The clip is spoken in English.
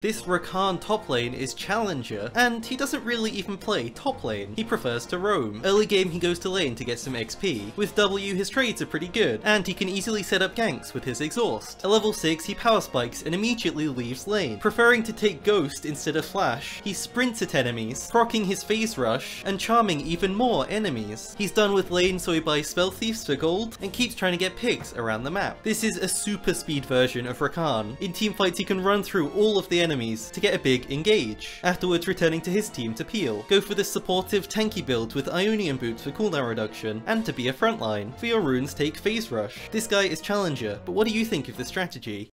This Rakan top lane is Challenger, and he doesn't really even play top lane, he prefers to roam. Early game he goes to lane to get some XP, with W his trades are pretty good, and he can easily set up ganks with his exhaust. At level 6 he power spikes and immediately leaves lane, preferring to take Ghost instead of Flash. He sprints at enemies, proccing his phase rush, and charming even more enemies. He's done with lane so he buys Spell Thieves for gold, and keeps trying to get picks around the map. This is a super speed version of Rakan. In teamfights he can run through all of the enemies to get a big engage, afterwards returning to his team to peel. Go for this supportive tanky build with Ionian Boots for cooldown reduction, and to be a frontline. For your runes take Phase Rush. This guy is Challenger, but what do you think of the strategy?